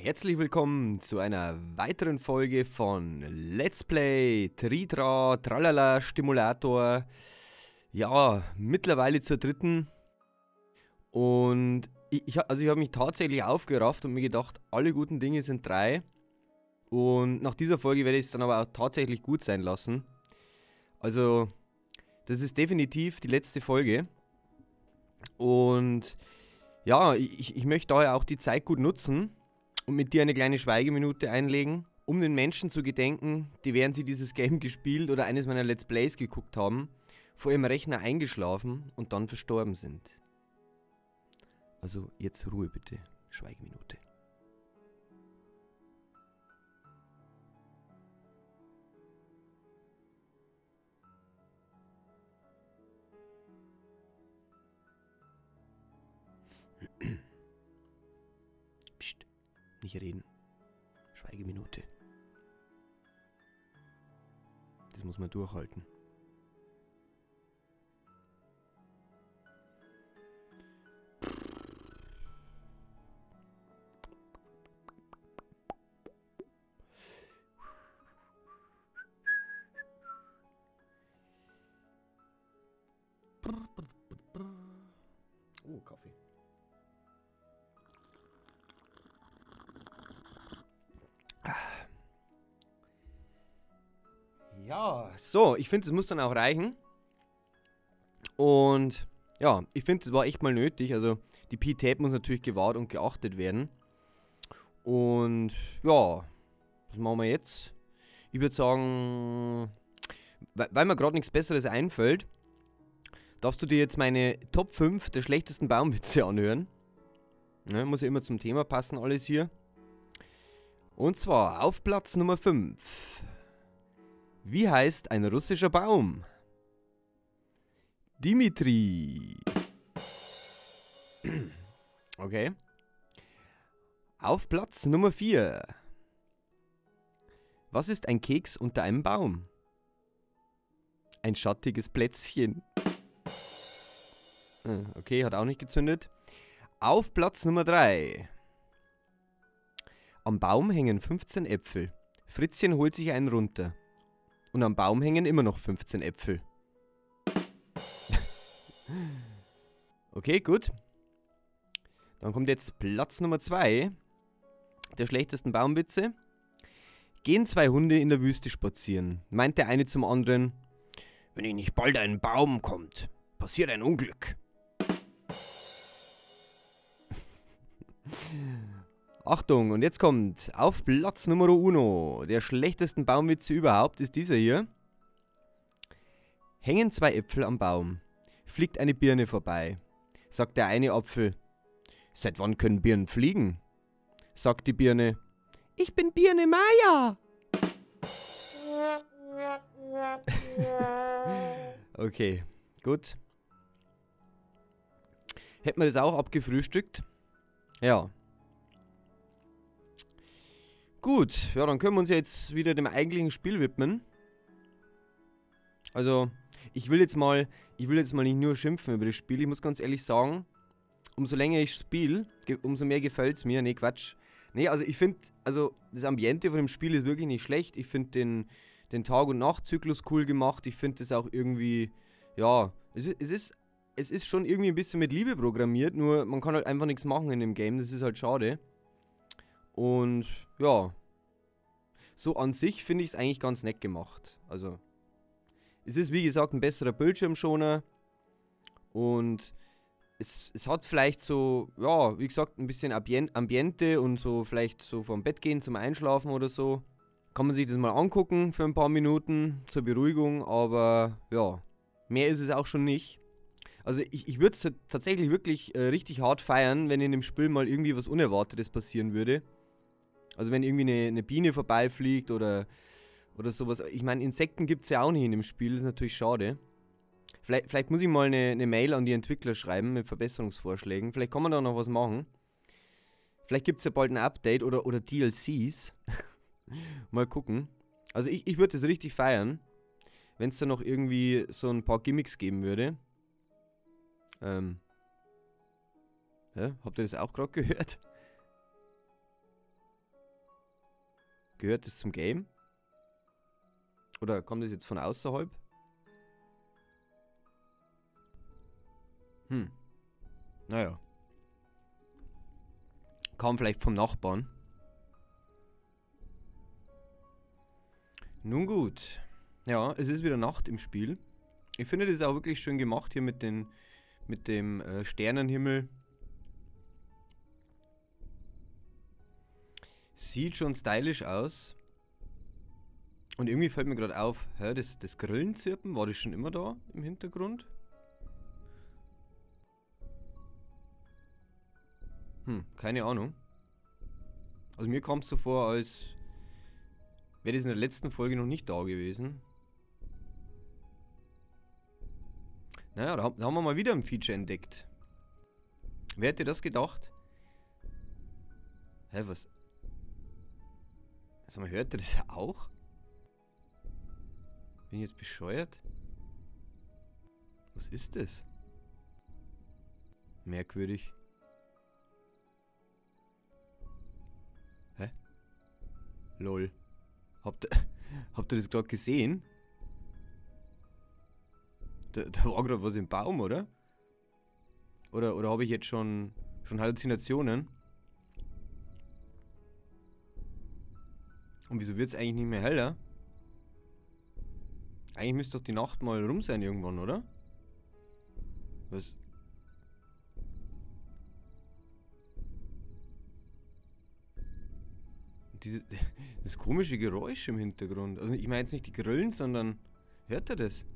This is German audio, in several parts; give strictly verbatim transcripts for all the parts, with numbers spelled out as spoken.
Herzlich willkommen zu einer weiteren Folge von Let's Play Tritra Tralala Stimulator. Ja, mittlerweile zur dritten. Und ich, also ich habe mich tatsächlich aufgerafft und mir gedacht, alle guten Dinge sind drei. Und nach dieser Folge werde ich es dann aber auch tatsächlich gut sein lassen. Also, das ist definitiv die letzte Folge. Und ja, ich, ich möchte daher auch die Zeit gut nutzen und mit dir eine kleine Schweigeminute einlegen, um den Menschen zu gedenken, die während sie dieses Game gespielt oder eines meiner Let's Plays geguckt haben, vor ihrem Rechner eingeschlafen und dann verstorben sind. Also jetzt Ruhe bitte, Schweigeminute. Nicht reden. Schweigeminute. Das muss man durchhalten. Oh, Kaffee. Ja, so, ich finde, es muss dann auch reichen. Und ja, ich finde, es war echt mal nötig. Also, die Pietät muss natürlich gewahrt und geachtet werden. Und ja, was machen wir jetzt? Ich würde sagen, weil mir gerade nichts Besseres einfällt, darfst du dir jetzt meine Top fünf der schlechtesten Baumwitze anhören. Ne, muss ja immer zum Thema passen, alles hier. Und zwar auf Platz Nummer fünf. Wie heißt ein russischer Baum? Dimitri. Okay. Auf Platz Nummer vier. Was ist ein Keks unter einem Baum? Ein schattiges Plätzchen. Okay, hat auch nicht gezündet. Auf Platz Nummer drei. Am Baum hängen fünfzehn Äpfel. Fritzchen holt sich einen runter. Und am Baum hängen immer noch fünfzehn Äpfel. Okay, gut. Dann kommt jetzt Platz Nummer zwei. Der schlechtesten Baumwitze. Gehen zwei Hunde in der Wüste spazieren. Meint der eine zum anderen, wenn ihr nicht bald einen Baum kommt, passiert ein Unglück. Achtung, und jetzt kommt auf Platz Nummer uno, der schlechtesten Baumwitze überhaupt, ist dieser hier. Hängen zwei Äpfel am Baum. Fliegt eine Birne vorbei. Sagt der eine Apfel, seit wann können Birnen fliegen? Sagt die Birne, ich bin Birne Maya. Okay, gut. Hätten wir das auch abgefrühstückt? Ja. Gut, ja, dann können wir uns jetzt wieder dem eigentlichen Spiel widmen. Also, ich will jetzt mal, ich will jetzt mal nicht nur schimpfen über das Spiel. Ich muss ganz ehrlich sagen, umso länger ich spiele, umso mehr gefällt es mir. Ne, Quatsch. Ne, also ich finde, also das Ambiente von dem Spiel ist wirklich nicht schlecht. Ich finde den, den Tag- und Nachtzyklus cool gemacht. Ich finde das auch irgendwie, ja, es ist, es ist, es ist schon irgendwie ein bisschen mit Liebe programmiert. Nur, man kann halt einfach nichts machen in dem Game. Das ist halt schade. Und ja, so an sich finde ich es eigentlich ganz nett gemacht. Also, es ist wie gesagt ein besserer Bildschirmschoner. Und es, es hat vielleicht so, ja, wie gesagt, ein bisschen Ambiente und so vielleicht so vom Bett gehen zum Einschlafen oder so. Kann man sich das mal angucken für ein paar Minuten zur Beruhigung, aber ja, mehr ist es auch schon nicht. Also ich, ich würde es tatsächlich wirklich äh, richtig hart feiern, wenn in dem Spiel mal irgendwie was Unerwartetes passieren würde. Also wenn irgendwie eine, eine Biene vorbeifliegt oder, oder sowas. Ich meine, Insekten gibt es ja auch nicht in dem Spiel, das ist natürlich schade. Vielleicht, vielleicht muss ich mal eine, eine Mail an die Entwickler schreiben mit Verbesserungsvorschlägen. Vielleicht kann man da noch was machen. Vielleicht gibt es ja bald ein Update oder, oder D L Cs. Mal gucken. Also ich, ich würde es richtig feiern, wenn es da noch irgendwie so ein paar Gimmicks geben würde. Ähm. Ja, habt ihr das auch gerade gehört? Gehört das zum Game? Oder kommt das jetzt von außerhalb? Hm. Naja. Kam vielleicht vom Nachbarn. Nun gut. Ja, es ist wieder Nacht im Spiel. Ich finde das auch wirklich schön gemacht hier mit den mit dem äh, Sternenhimmel. Sieht schon stylisch aus. Und irgendwie fällt mir gerade auf, hör, das, das Grillenzirpen, war das schon immer da im Hintergrund? Hm, keine Ahnung. Also mir kam es so vor, als wäre das in der letzten Folge noch nicht da gewesen. Naja, da, da haben wir mal wieder ein Feature entdeckt. Wer hätte das gedacht? Hä, was? Also man hört das auch? Bin ich jetzt bescheuert? Was ist das? Merkwürdig. Hä? Lol. Habt ihr, habt ihr das gerade gesehen? Da, da war gerade was im Baum, oder? Oder, oder habe ich jetzt schon, schon Halluzinationen? Und wieso wird es eigentlich nicht mehr heller? Eigentlich müsste doch die Nacht mal rum sein irgendwann, oder? Was? Dieses, das komische Geräusch im Hintergrund. Also ich meine jetzt nicht die Grillen, sondern... Hört ihr das?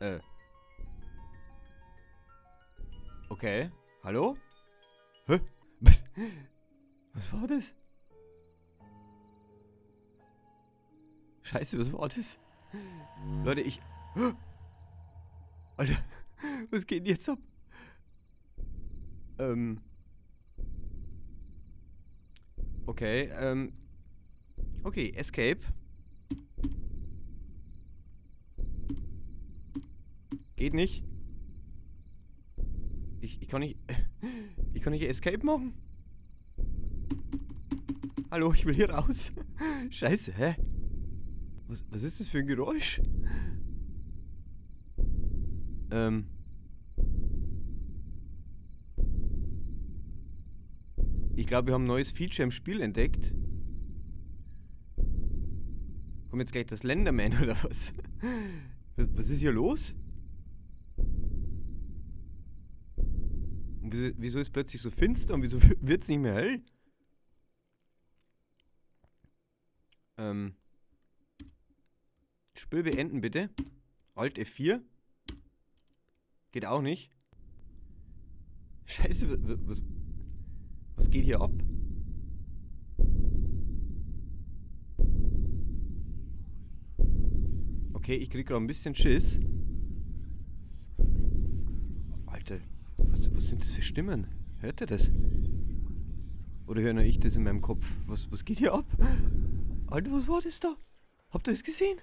Äh. Okay. Hallo? Hä? Was? Was war das? Scheiße, was war das? Leute, ich... Alter, was geht denn jetzt ab? Ähm... Okay, ähm... Okay, Escape. Geht nicht. Ich, ich kann nicht... Ich kann nicht Escape machen? Hallo, ich will hier raus. Scheiße, hä? Was, was ist das für ein Geräusch? Ähm. Ich glaube, wir haben ein neues Feature im Spiel entdeckt. Kommt jetzt gleich das Lenderman oder was? was? Was ist hier los? Und wieso, wieso ist es plötzlich so finster und wieso wird es nicht mehr hell? Ähm. Spiel beenden bitte. Alt F vier. Geht auch nicht. Scheiße, was, was geht hier ab? Okay, ich krieg gerade ein bisschen Schiss. Alter, was, was sind das für Stimmen? Hört ihr das? Oder höre nur ich das in meinem Kopf? Was, was geht hier ab? Alter, was war das da? Habt ihr das gesehen?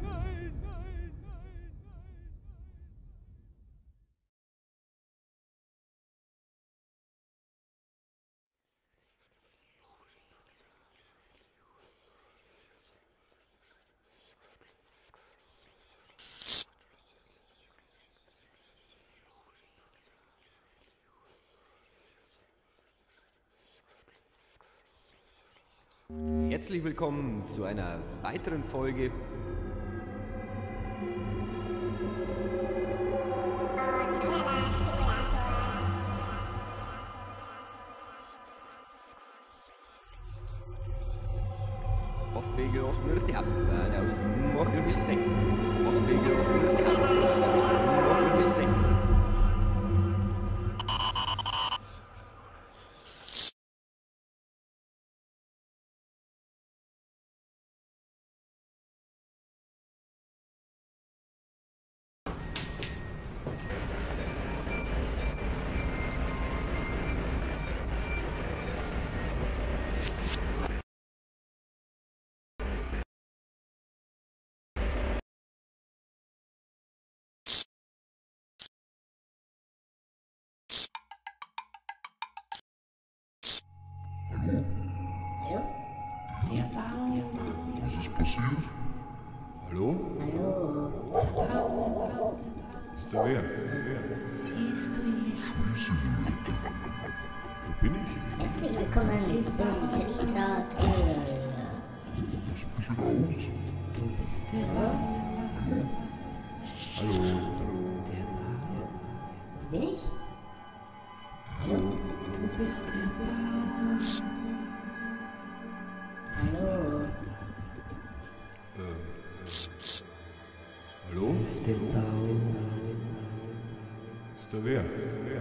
nein, nein. Herzlich willkommen zu einer weiteren Folge. Hoffwege offene Theater, aus dem Morgen willst du denken. Hoffwege offene Theater, aus dem Morgen willst du denken. passiert? Hallo? Hallo? Ist da wer? Siehst du nicht? Wo bin ich? Herzlich willkommen zum Tritra Tralala. Ich bin wieder aus. Du bist der was? Hallo? Hallo? Der bin ich? Hallo? Du bist der was? Hallo? Äh, äh, hallo? Den Baum. Ist da wer? Ist da wer?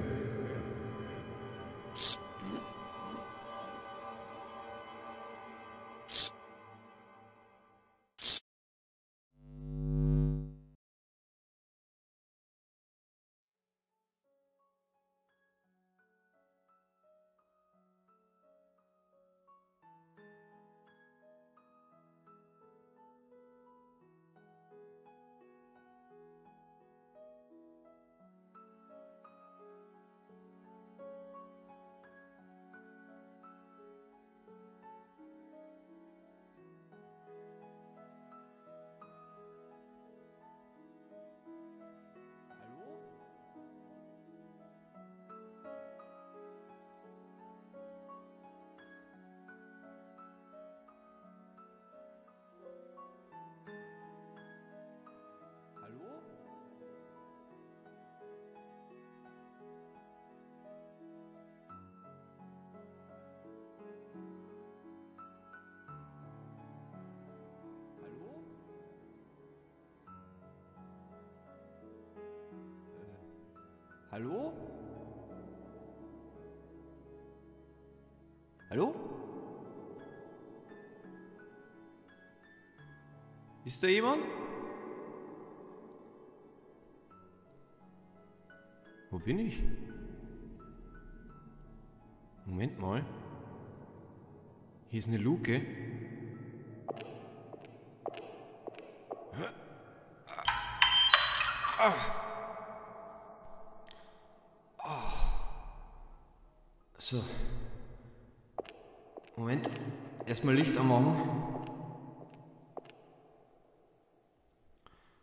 Hallo? Hallo? Ist da jemand? Wo bin ich? Moment mal. Hier ist eine Luke. Ah. So. Moment. Erstmal Licht anmachen.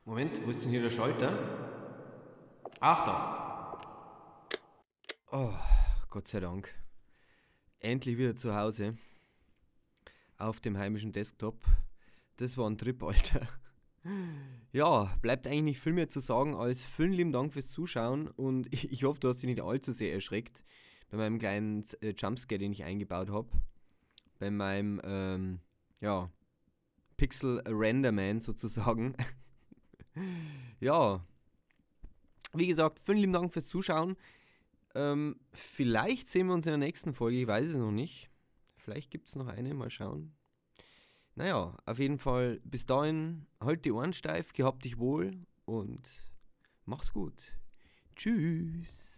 Moment, wo ist denn hier der Schalter? Ach da. Oh, Gott sei Dank. Endlich wieder zu Hause. Auf dem heimischen Desktop. Das war ein Trip, Alter. Ja, bleibt eigentlich nicht viel mehr zu sagen als vielen lieben Dank fürs Zuschauen und ich, ich hoffe, du hast dich nicht allzu sehr erschreckt. Bei meinem kleinen äh, Jumpscare, den ich eingebaut habe. Bei meinem, ähm, ja, Pixel Render Man sozusagen. Ja. Wie gesagt, vielen lieben Dank fürs Zuschauen. Ähm, vielleicht sehen wir uns in der nächsten Folge, ich weiß es noch nicht. Vielleicht gibt es noch eine, mal schauen. Naja, auf jeden Fall, bis dahin, halt die Ohren steif, gehabt dich wohl und mach's gut. Tschüss.